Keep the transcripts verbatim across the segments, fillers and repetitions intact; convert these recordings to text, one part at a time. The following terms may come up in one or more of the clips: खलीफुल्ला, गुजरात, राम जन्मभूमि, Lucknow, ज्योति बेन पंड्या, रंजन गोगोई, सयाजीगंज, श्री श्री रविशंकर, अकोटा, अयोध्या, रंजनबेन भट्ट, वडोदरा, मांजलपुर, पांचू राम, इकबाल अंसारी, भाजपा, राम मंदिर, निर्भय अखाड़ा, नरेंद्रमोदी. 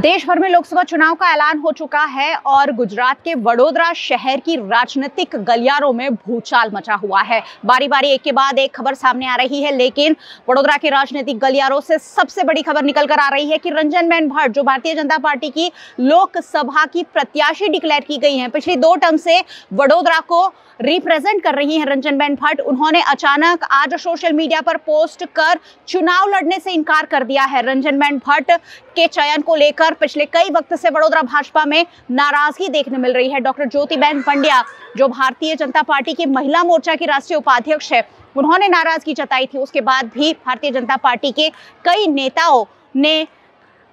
देश भर में लोकसभा चुनाव का ऐलान हो चुका है और गुजरात के वडोदरा शहर की राजनीतिक गलियारों में भूचाल मचा हुआ है। बारी बारी एक के बाद एक खबर सामने आ रही है, लेकिन वडोदरा के राजनीतिक गलियारों से सबसे बड़ी खबर निकल कर आ रही है कि रंजनबेन भट्ट, जो भारतीय जनता पार्टी की लोकसभा की प्रत्याशी डिक्लेयर की गई है, पिछली दो टर्म से वडोदरा को रिप्रेजेंट कर रही है रंजनबेन भट्ट, उन्होंने अचानक आज सोशल मीडिया पर पोस्ट कर चुनाव लड़ने से इनकार कर दिया है। रंजनबेन भट्ट के चयन को लेकर पिछले कई वक्त से वडोदरा भाजपा में नाराजगी देखने मिल रही है। डॉक्टर ज्योति बेन पंड्या, जो भारतीय जनता पार्टी की महिला मोर्चा की राष्ट्रीय उपाध्यक्ष है, उन्होंने नाराजगी जताई थी। उसके बाद भी भारतीय जनता पार्टी के कई नेताओं ने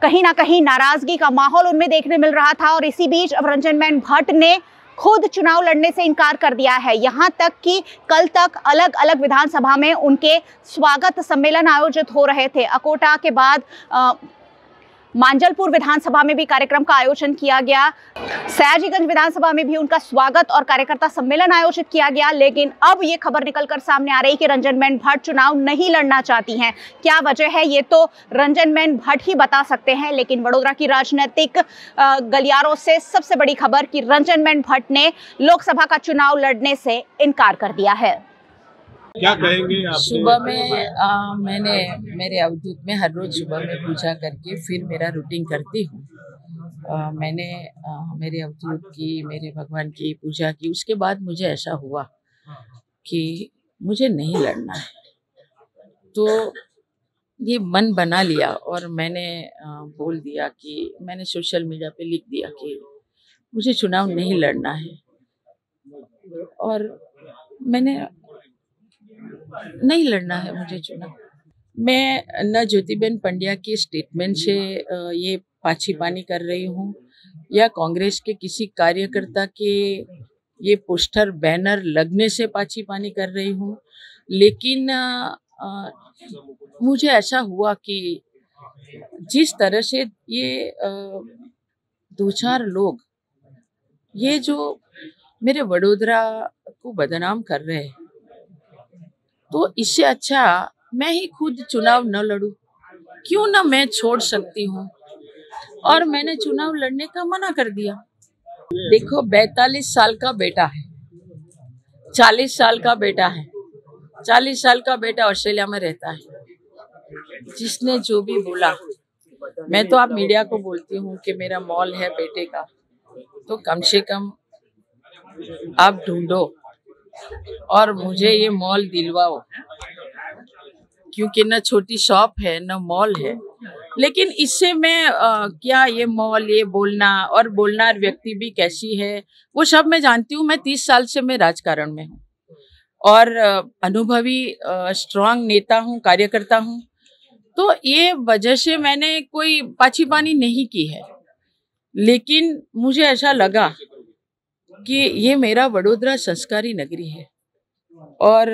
कहीं ना कहीं नाराजगी का माहौल उनमें देखने मिल रहा था और इसी बीच अब रंजनबेन भट्ट ने खुद चुनाव लड़ने से इनकार कर दिया है। यहाँ तक कि कल तक अलग अलग विधानसभा में उनके स्वागत सम्मेलन आयोजित हो रहे थे। अकोटा के बाद आ, मांजलपुर विधानसभा में भी कार्यक्रम का आयोजन किया गया, सयाजीगंज विधानसभा में भी उनका स्वागत और कार्यकर्ता सम्मेलन आयोजित किया गया, लेकिन अब ये खबर निकलकर सामने आ रही कि रंजनबेन भट्ट चुनाव नहीं लड़ना चाहती हैं। क्या वजह है ये तो रंजनबेन भट्ट ही बता सकते हैं, लेकिन वडोदरा की राजनीतिक गलियारों से सबसे बड़ी खबर कि रंजनबेन भट्ट ने लोकसभा का चुनाव लड़ने से इनकार कर दिया है। क्या कहेंगे आप? सुबह में आ, मैंने मेरे अवधूत में हर रोज सुबह में पूजा करके फिर मेरा रूटीन करती हूँ। मैंने आ, मेरे अवधूत की, मेरे भगवान की पूजा की। उसके बाद मुझे ऐसा हुआ कि मुझे नहीं लड़ना है, तो ये मन बना लिया और मैंने आ, बोल दिया कि मैंने सोशल मीडिया पे लिख दिया कि मुझे चुनाव नहीं लड़ना है और मैंने नहीं लड़ना है मुझे चुनाव। मैं न ज्योति बेन पंड्या के स्टेटमेंट से ये पाछीपानी कर रही हूँ या कांग्रेस के किसी कार्यकर्ता के ये पोस्टर बैनर लगने से पाछीपानी कर रही हूँ, लेकिन आ, मुझे ऐसा हुआ कि जिस तरह से ये आ, दो चार लोग ये जो मेरे वडोदरा को बदनाम कर रहे हैं, तो इससे अच्छा मैं ही खुद चुनाव न लड़ूं, क्यों ना मैं छोड़ सकती हूँ। और मैंने चुनाव लड़ने का मना कर दिया। देखो, पैंतालीस साल का बेटा है, चालीस साल का बेटा है, चालीस साल का बेटा ऑस्ट्रेलिया में रहता है, जिसने जो भी बोला। मैं तो आप मीडिया को बोलती हूँ कि मेरा मॉल है बेटे का, तो कम से कम आप ढूंढो और मुझे ये मॉल दिलवाओ, क्योंकि न छोटी शॉप है न मॉल है। लेकिन इससे मैं आ, क्या ये मॉल ये बोलना और बोलना व्यक्ति भी कैसी है वो सब मैं जानती हूँ। मैं तीस साल से मैं राजकारण में हूँ और आ, अनुभवी स्ट्रांग नेता हूँ, कार्यकर्ता हूँ, तो ये वजह से मैंने कोई पाछीपानी नहीं की है। लेकिन मुझे ऐसा लगा कि ये मेरा वडोदरा संस्कारी नगरी है और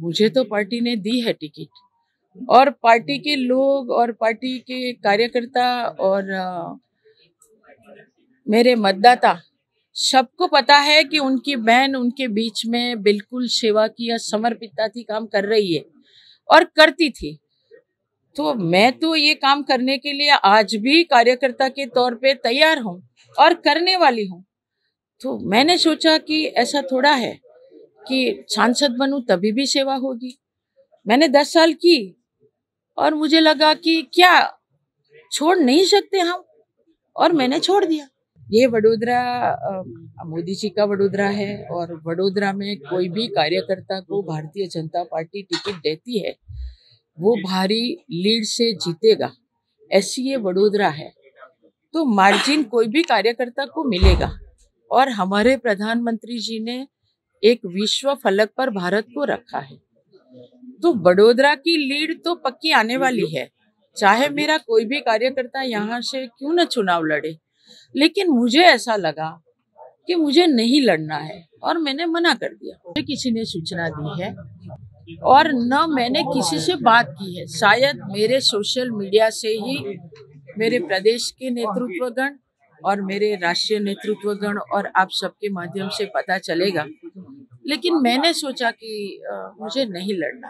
मुझे तो पार्टी ने दी है टिकट और पार्टी के लोग और पार्टी के कार्यकर्ता और मेरे मतदाता सबको पता है कि उनकी बहन उनके बीच में बिल्कुल सेवा की या समर्पितता थी, काम कर रही है और करती थी। तो मैं तो ये काम करने के लिए आज भी कार्यकर्ता के तौर पे तैयार हूँ और करने वाली हूँ। तो मैंने सोचा कि ऐसा थोड़ा है कि सांसद बनूं तभी भी सेवा होगी। मैंने दस साल की और मुझे लगा कि क्या छोड़ नहीं सकते हम, और मैंने छोड़ दिया। ये वडोदरा मोदी जी का वडोदरा है और वडोदरा में कोई भी कार्यकर्ता को भारतीय जनता पार्टी टिकट देती है वो भारी लीड से जीतेगा, ऐसी ये वडोदरा है। तो मार्जिन कोई भी कार्यकर्ता को मिलेगा और हमारे प्रधानमंत्री जी ने एक विश्व फलक पर भारत को रखा है, तो वडोदरा की लीड तो पक्की आने वाली है, चाहे मेरा कोई भी कार्यकर्ता यहाँ से क्यों न चुनाव लड़े। लेकिन मुझे ऐसा लगा कि मुझे नहीं लड़ना है और मैंने मना कर दिया। मुझे किसी ने सूचना दी है और न मैंने किसी से बात की है, शायद मेरे सोशल मीडिया से ही मेरे प्रदेश के नेतृत्वगण और मेरे राष्ट्रीय नेतृत्वगण और आप सबके माध्यम से पता चलेगा। लेकिन मैंने सोचा कि आ, मुझे नहीं लड़ना।